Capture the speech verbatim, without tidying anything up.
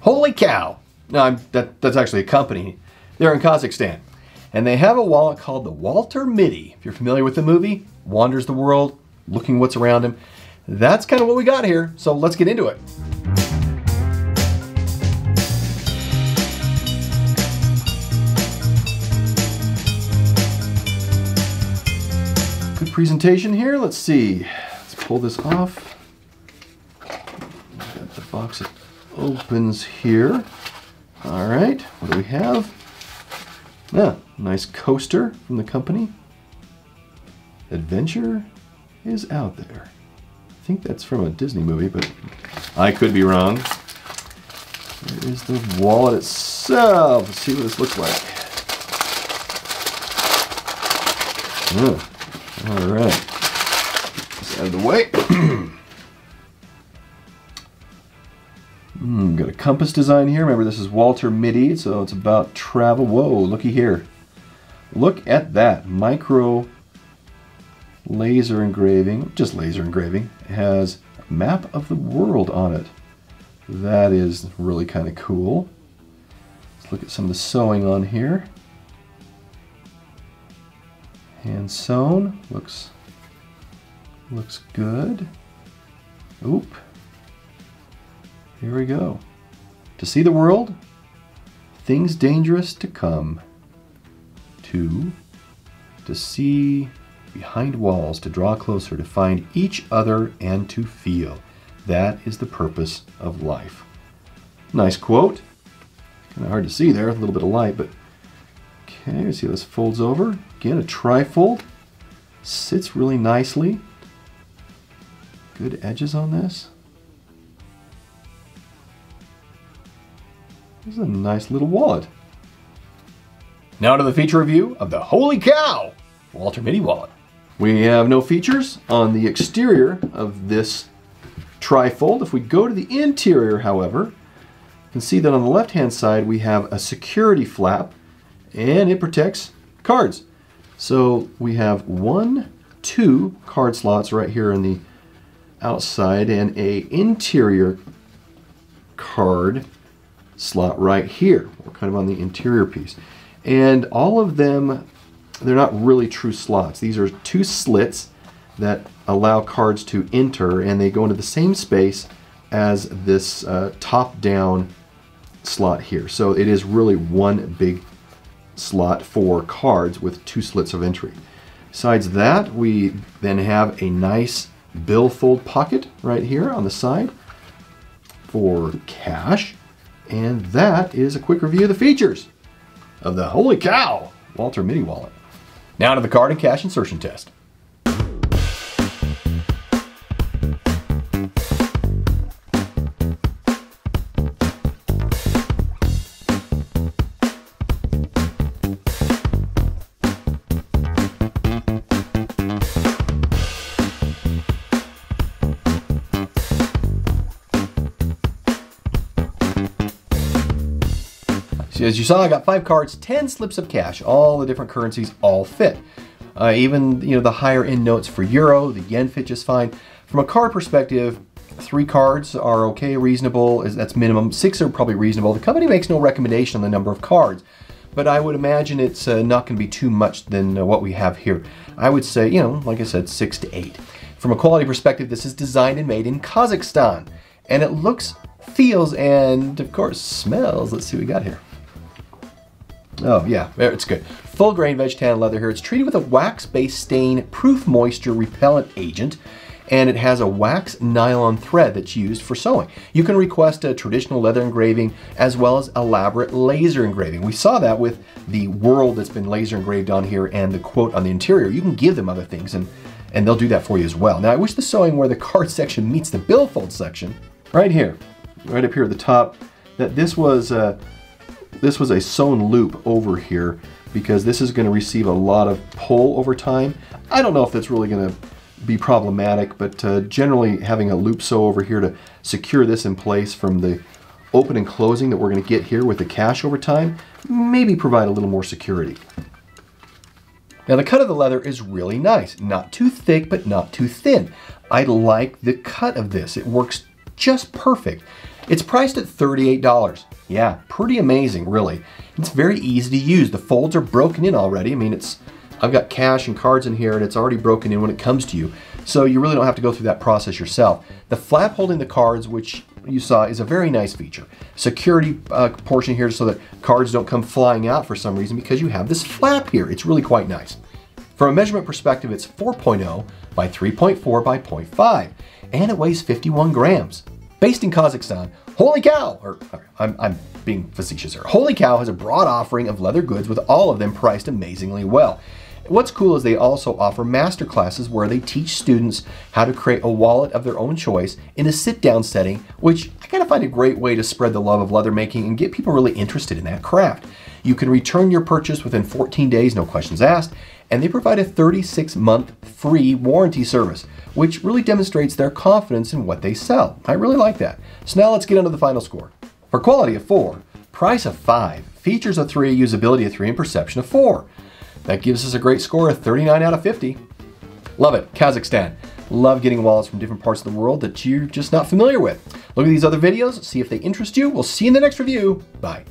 Holy Cow. No, I'm, that, that's actually a company. They're in Kazakhstan. And they have a wallet called the Walter Mitty. If you're familiar with the movie, wanders the world, looking what's around him. That's kind of what we got here. So let's get into it. Good presentation here. Let's see. Let's pull this off. Got the box that opens here. All right. What do we have? Yeah, nice coaster from the company. Adventure is out there. I think that's from a Disney movie, but I could be wrong. There is the wallet itself. Let's see what this looks like. Oh. All right, just out of the way. mm, got a compass design here. Remember, this is Walter Mitty, so it's about travel. Whoa, looky here. Look at that. Micro laser engraving, just laser engraving, has a map of the world on it. That is really kind of cool. Let's look at some of the sewing on here. Hand sewn, looks looks good. Oop. Here we go. To see the world, things dangerous to come. Two, to see behind walls, to draw closer, to find each other and to feel. That is the purpose of life. Nice quote. Kind of hard to see there, a little bit of light, but okay, you see how this folds over. Again, a tri-fold. Sits really nicely. Good edges on this. This is a nice little wallet. Now to the feature review of the Holy Cow Walter Mitty wallet. We have no features on the exterior of this tri-fold. If we go to the interior, however, you can see that on the left-hand side we have a security flap, and it protects cards. So we have one, two card slots right here on the outside and a interior card slot right here. We're kind of on the interior piece. And all of them, they're not really true slots. These are two slits that allow cards to enter, and they go into the same space as this uh, top-down slot here. So it is really one big slot for cards with two slits of entry. Besides that, we then have a nice billfold pocket right here on the side for cash. And that is a quick review of the features of the Holy Cow Walter Mitty wallet. Now to the card and cash insertion test. As you saw, I got five cards, ten slips of cash, all the different currencies all fit. Uh, even, you know, the higher end notes for euro, the yen fit just fine. From a card perspective, three cards are okay, reasonable, that's minimum. Six are probably reasonable. The company makes no recommendation on the number of cards, but I would imagine it's uh, not going to be too much than uh, what we have here. I would say, you know, like I said, six to eight. From a quality perspective, this is designed and made in Kazakhstan, and it looks, feels, and of course smells. Let's see what we got here. Oh yeah, it's good. Full grain VegTan leather here. It's treated with a wax-based stain-proof moisture repellent agent, and it has a wax nylon thread that's used for sewing. You can request a traditional leather engraving as well as elaborate laser engraving. We saw that with the world that's been laser engraved on here and the quote on the interior. You can give them other things and, and they'll do that for you as well. Now I wish the sewing where the card section meets the billfold section, right here, right up here at the top, that this was uh, This was a sewn loop over here because this is going to receive a lot of pull over time. I don't know if that's really going to be problematic, but uh, generally having a loop sew over here to secure this in place from the open and closing that we're going to get here with the cash over time, maybe provide a little more security. Now the cut of the leather is really nice. Not too thick, but not too thin. I like the cut of this. It works just perfect. It's priced at thirty-eight dollars. Yeah, pretty amazing, really. It's very easy to use. The folds are broken in already. I mean, it's I've got cash and cards in here, and it's already broken in when it comes to you. So you really don't have to go through that process yourself. The flap holding the cards, which you saw, is a very nice feature. Security uh, portion here so that cards don't come flying out for some reason because you have this flap here. It's really quite nice. From a measurement perspective, it's four point oh by three point four by zero point five, and it weighs fifty-one grams. Based in Kazakhstan, Holy Cow, or I'm, I'm being facetious here, Holy Cow has a broad offering of leather goods, with all of them priced amazingly well. What's cool is they also offer master classes where they teach students how to create a wallet of their own choice in a sit-down setting, which I kind of find a great way to spread the love of leather making and get people really interested in that craft. You can return your purchase within fourteen days, no questions asked, and they provide a thirty-six month free warranty service, which really demonstrates their confidence in what they sell. I really like that. So now let's get into the final score. For quality a four, price a five, features a three, usability a three, and perception a four. That gives us a great score of thirty-nine out of fifty. Love it, Kazakhstan. Love getting wallets from different parts of the world that you're just not familiar with. Look at these other videos, see if they interest you. We'll see you in the next review. Bye.